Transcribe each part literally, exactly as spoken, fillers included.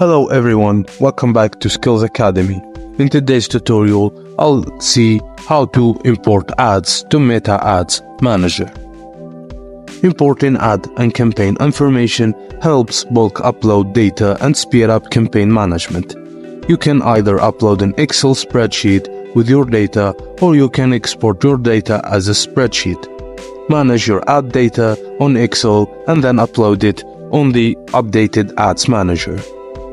Hello everyone, welcome back to Skills Academy. In today's tutorial, I'll see how to import ads to Meta Ads Manager. Importing ad and campaign information helps bulk upload data and speed up campaign management. You can either upload an Excel spreadsheet with your data, or you can export your data as a spreadsheet. Manage your ad data on Excel and then upload it on the updated Ads Manager.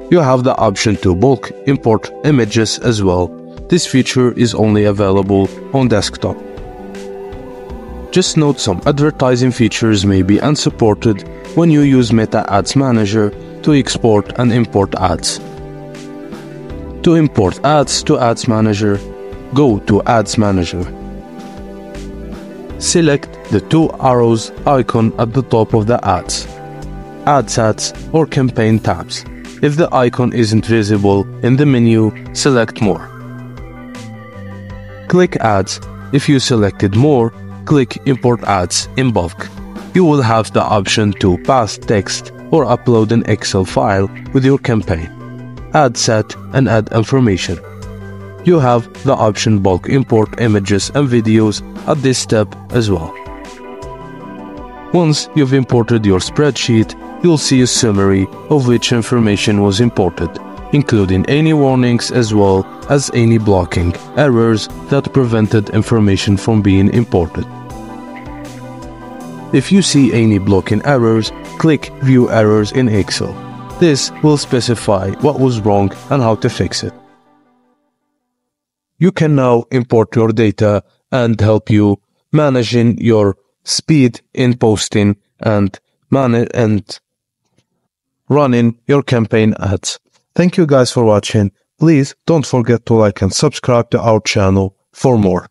You have the option to bulk import images as well. This feature is only available on desktop. Just note, some advertising features may be unsupported when you use Meta Ads Manager to export and import ads. To import ads to Ads Manager, go to Ads Manager. Select the two arrows icon at the top of the ads, ad sets or campaign tabs. If the icon isn't visible in the menu, select More. Click Ads. If you selected More, click Import Ads in bulk. You will have the option to pass text or upload an Excel file with your campaign, ad set and ad information. You have the option bulk import images and videos at this step as well. Once you've imported your spreadsheet, you'll see a summary of which information was imported, including any warnings as well as any blocking errors that prevented information from being imported. If you see any blocking errors, click View Errors in Excel. This will specify what was wrong and how to fix it. You can now import your data and help you managing your speed in posting and manage and running your campaign ads. Thank you guys for watching. Please don't forget to like and subscribe to our channel for more.